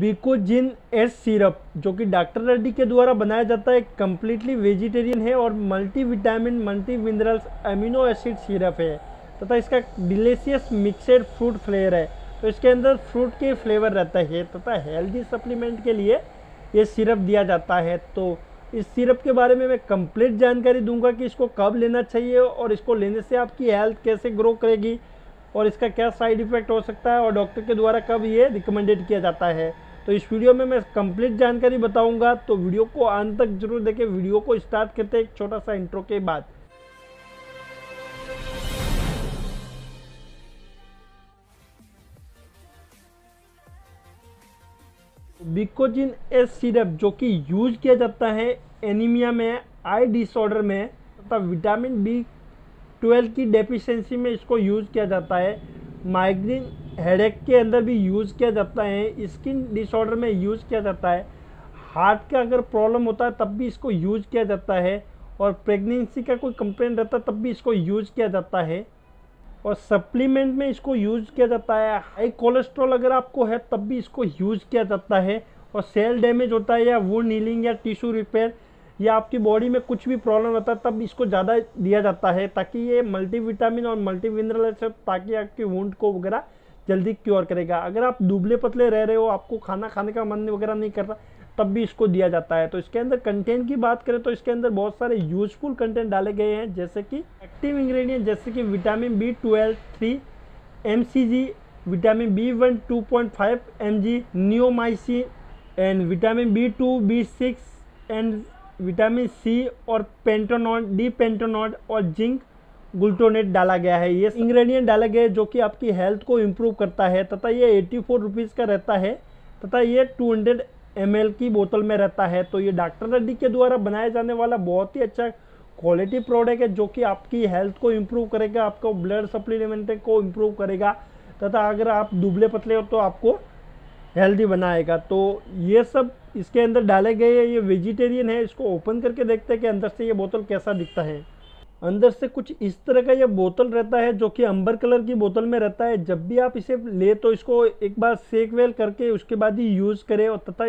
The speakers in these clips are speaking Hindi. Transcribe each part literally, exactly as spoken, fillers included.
बीकोजिन एस सिरप जो कि डॉक्टर रेड्डी के द्वारा बनाया जाता है कम्प्लीटली वेजिटेरियन है और multi vitamin multi minerals amino acid syrup है तथा इसका डिलीशियस मिक्सड फ्रूट फ्लेवर है। तो इसके अंदर फ्रूट के फ्लेवर रहता है तथा हेल्दी सप्लीमेंट के लिए ये सिरप दिया जाता है। तो इस सिरप के बारे में मैं कंप्लीट जानकारी दूंगा कि इसको कब लेना चाहिए और इसको लेने से आपकी हेल्थ कैसे ग्रो करेगी और इसका क्या साइड इफ़ेक्ट हो सकता है और डॉक्टर के द्वारा कब ये रिकमेंडेड किया जाता है। तो इस वीडियो में मैं कंप्लीट जानकारी बताऊंगा, तो वीडियो को अंत तक जरूर देखें। वीडियो को स्टार्ट करते हैं एक छोटा सा इंट्रो के बाद। बीकोजिन एस सिरप जो कि यूज किया जाता है एनीमिया में, आई डिसऑर्डर में तथा विटामिन बी ट्वेल्व की डेफिशिएंसी में इसको यूज़ किया जाता है। माइग्रेन हेडेक के अंदर भी यूज़ किया जाता है, स्किन डिसऑर्डर में यूज़ किया जाता है, हार्ट का अगर प्रॉब्लम होता है तब भी इसको यूज़ किया जाता है और प्रेगनेंसी का कोई कंप्लेंट रहता है तब भी इसको यूज़ किया जाता है और सप्लीमेंट में इसको यूज़ किया जाता है। हाई कोलेस्ट्रॉल अगर आपको है तब भी इसको यूज़ किया जाता है और सेल डैमेज होता है या वुंड हीलिंग या टिश्यू रिपेयर या आपकी बॉडी में कुछ भी प्रॉब्लम रहता है तब इसको ज़्यादा दिया जाता है ताकि ये मल्टी विटामिन और मल्टी मिनरल है ताकि आपकी वुंड को वगैरह जल्दी क्योर करेगा। अगर आप दुबले पतले रह रहे हो, आपको खाना खाने का मन वगैरह नहीं कर रहा, तब भी इसको दिया जाता है। तो इसके अंदर कंटेंट की बात करें तो इसके अंदर बहुत सारे यूजफुल कंटेंट डाले गए हैं जैसे कि एक्टिव इंग्रेडिएंट जैसे कि vitamin B twelve three M C G, vitamin B one two point five M G, neomycin and vitamin B two B six and vitamin C और पेंटोनॉड डी पेंटोनॉड और जिंक ग्लूटोनेट डाला गया है। ये इंग्रेडिएंट डाले गए जो कि आपकी हेल्थ को इम्प्रूव करता है तथा ये एटी फोर रुपीज़ का रहता है तथा ये टू हंड्रेड एम एल की बोतल में रहता है। तो ये डॉक्टर रेड्डी के द्वारा बनाया जाने वाला बहुत ही अच्छा क्वालिटी प्रोडक्ट है जो कि आपकी हेल्थ को इम्प्रूव करेगा, आपको ब्लड सप्लीमेंट को इम्प्रूव करेगा तथा अगर आप दुबले पतले हो तो आपको हेल्दी बनाएगा। तो ये सब इसके अंदर डाले गए हैं। ये वेजिटेरियन है, इसको ओपन करके देखते हैं कि अंदर से ये बोतल कैसा दिखता है। अंदर से कुछ इस तरह का ये बोतल रहता है जो कि अंबर कलर की बोतल में रहता है। जब भी आप इसे ले तो इसको एक बार सेक वेल करके उसके बाद ही यूज़ करें और तथा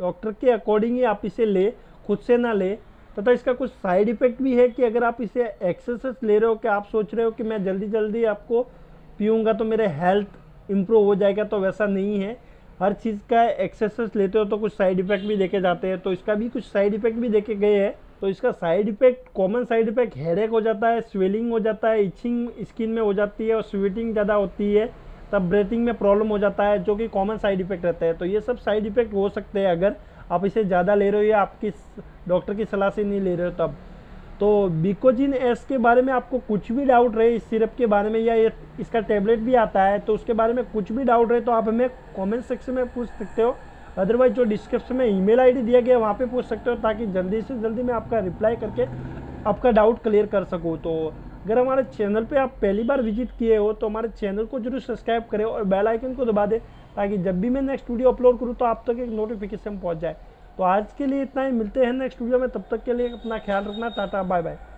डॉक्टर के अकॉर्डिंग ही आप इसे ले, खुद से ना ले। तथा इसका कुछ साइड इफ़ेक्ट भी है कि अगर आप इसे एक्सेस ले रहे हो कि आप सोच रहे हो कि मैं जल्दी जल्दी आपको पीऊँगा तो मेरे हेल्थ इम्प्रूव हो जाएगा, तो वैसा नहीं है। हर चीज़ का एक्सेस लेते हो तो कुछ साइड इफ़ेक्ट भी देखे जाते हैं, तो इसका भी कुछ साइड इफ़ेक्ट भी देखे गए हैं। तो इसका side effect, common side effect headache हो जाता है, स्वेलिंग हो जाता है, इचिंग स्किन में हो जाती है और स्वेटिंग ज़्यादा होती है, तब ब्रीथिंग में प्रॉब्लम हो जाता है जो कि कॉमन साइड इफेक्ट रहता है। तो ये सब साइड इफेक्ट हो सकते हैं अगर आप इसे ज़्यादा ले रहे हो या आपकी डॉक्टर की सलाह से नहीं ले रहे हो तब। तो बीकोजिन एस के बारे में आपको कुछ भी डाउट रहे इस सिरप के बारे में या ये इसका टेबलेट भी आता है तो उसके बारे में कुछ भी डाउट रहे तो आप हमें कॉमेंट सेक्शन में पूछ सकते हो, अदरवाइज जो डिस्क्रिप्शन में ईमेल आईडी दिया गया है वहाँ पे पूछ सकते हो ताकि जल्दी से जल्दी मैं आपका रिप्लाई करके आपका डाउट क्लियर कर सकूँ। तो अगर हमारे चैनल पे आप पहली बार विजिट किए हो तो हमारे चैनल को जरूर सब्सक्राइब करें और बेल आइकन को दबा दें ताकि जब भी मैं नेक्स्ट वीडियो अपलोड करूँ तो आप तक एक नोटिफिकेशन पहुँच जाए। तो आज के लिए इतना ही, मिलते हैं नेक्स्ट वीडियो में, तब तक के लिए अपना ख्याल रखना, टाटा बाय बाय।